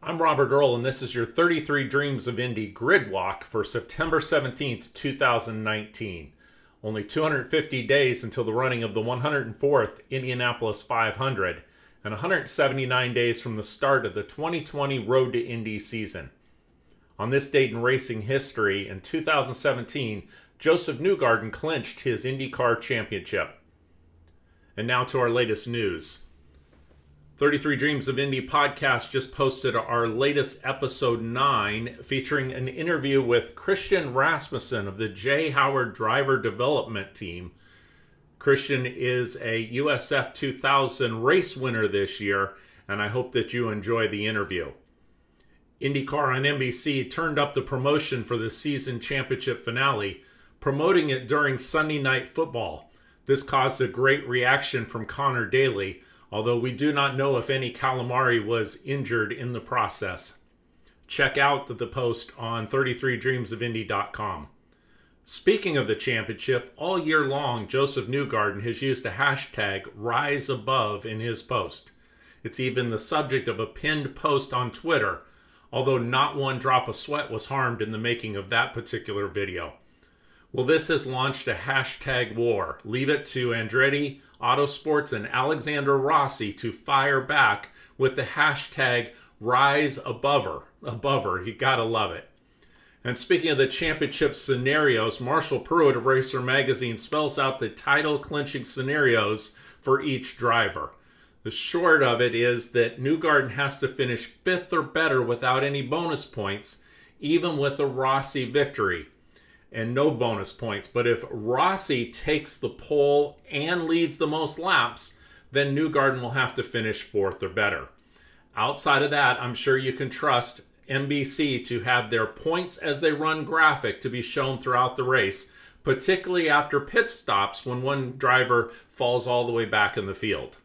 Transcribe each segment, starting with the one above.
I'm Robert Earl, and this is your 33 Dreams of Indy Grid Walk for September 17th, 2019. Only 250 days until the running of the 104th Indianapolis 500, and 179 days from the start of the 2020 Road to Indy season. On this date in racing history, in 2017, Josef Newgarden clinched his IndyCar championship. And now to our latest news. 33 Dreams of Indy podcast just posted our latest episode 9, featuring an interview with Christian Rasmussen of the J. Howard Driver Development Team. Christian is a USF 2000 race winner this year, and I hope that you enjoy the interview. IndyCar on NBC turned up the promotion for the season championship finale, promoting it during Sunday Night Football. This caused a great reaction from Connor Daly, although we do not know if any Calamari was injured in the process. Check out the post on 33dreamsofindy.com. Speaking of the championship, all year long, Josef Newgarden has used the hashtag RiseAbove in his post. It's even the subject of a pinned post on Twitter, although not one drop of sweat was harmed in the making of that particular video. Well, this has launched a hashtag war. Leave it to Andretti Autosports and Alexander Rossi to fire back with the hashtag RiseAbover. You gotta love it. And speaking of the championship scenarios, Marshall Pruett of Racer Magazine spells out the title clinching scenarios for each driver. The short of it is that Newgarden has to finish fifth or better without any bonus points, even with a Rossi victory. And no bonus points, but if Rossi takes the pole and leads the most laps, then Newgarden will have to finish fourth or better. Outside of that, I'm sure you can trust NBC to have their points as they run graphic to be shown throughout the race, particularly after pit stops when one driver falls all the way back in the field.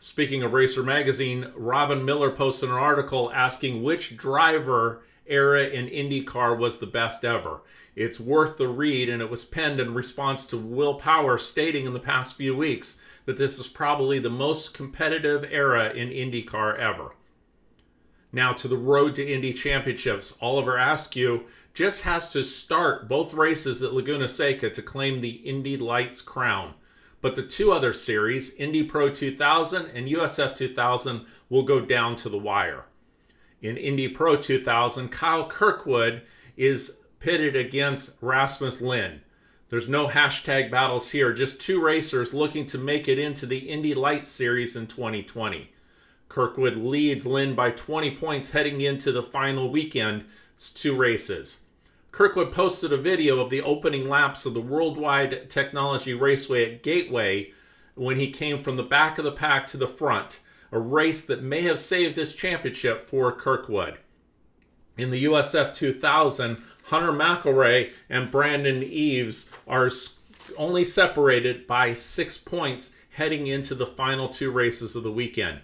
Speaking of Racer Magazine, Robin Miller posted an article asking which driver era in IndyCar was the best ever. It's worth the read, and it was penned in response to Will Power stating in the past few weeks that this is probably the most competitive era in IndyCar ever. Now to the Road to Indy Championships. Oliver Askew just has to start both races at Laguna Seca to claim the Indy Lights crown. But the two other series, Indy Pro 2000 and USF 2000, will go down to the wire. In Indy Pro 2000, Kyle Kirkwood is pitted against Rasmus Lindh. There's no hashtag battles here, just two racers looking to make it into the Indy Lights series in 2020. Kirkwood leads Lindh by 20 points heading into the final weekend. It's two races. Kirkwood posted a video of the opening laps of the Worldwide Technology Raceway at Gateway when he came from the back of the pack to the front, a race that may have saved his championship for Kirkwood. In the USF 2000, Hunter McElrea and Brandon Eaves are only separated by 6 points heading into the final two races of the weekend.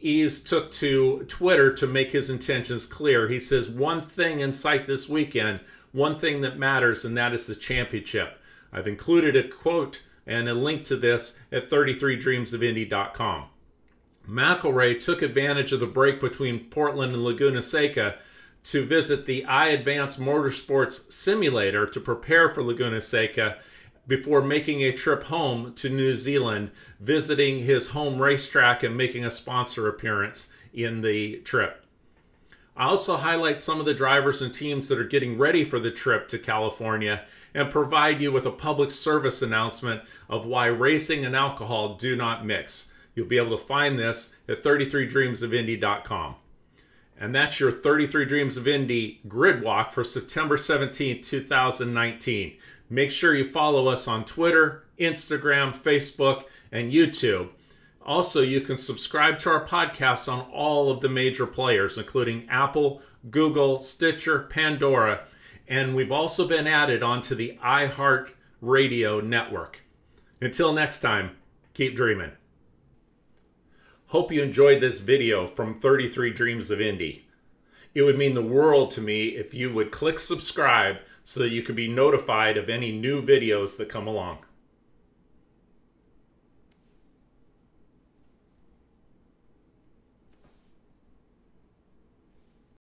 Eaves took to Twitter to make his intentions clear. He says, "One thing in sight this weekend, one thing that matters, and that is the championship." I've included a quote and a link to this at 33dreamsofindy.com. McElrea took advantage of the break between Portland and Laguna Seca to visit the iAdvance Motorsports simulator to prepare for Laguna Seca before making a trip home to New Zealand, visiting his home racetrack and making a sponsor appearance in the trip. I also highlight some of the drivers and teams that are getting ready for the trip to California and provide you with a public service announcement of why racing and alcohol do not mix. You'll be able to find this at 33dreamsofindy.com. And that's your 33 Dreams of Indy Grid Walk for September 17, 2019. Make sure you follow us on Twitter, Instagram, Facebook, and YouTube. Also, you can subscribe to our podcast on all of the major players, including Apple, Google, Stitcher, Pandora, and we've also been added onto the iHeartRadio network. Until next time, keep dreaming. Hope you enjoyed this video from 33 Dreams of Indy. It would mean the world to me if you would click subscribe so that you could be notified of any new videos that come along.